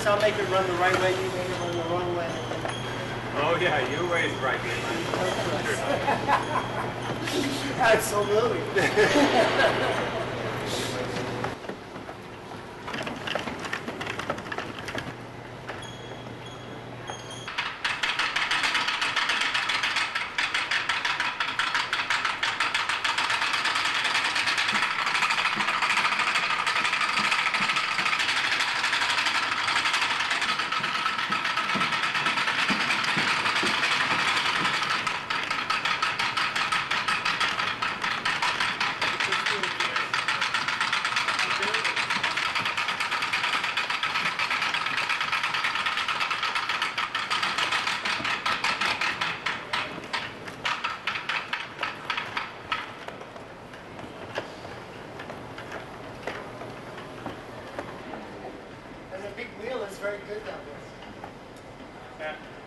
this, I'll make it run the right way, you make it run the wrong way. Oh yeah, your way is right. Absolutely. Very good that was. Yeah.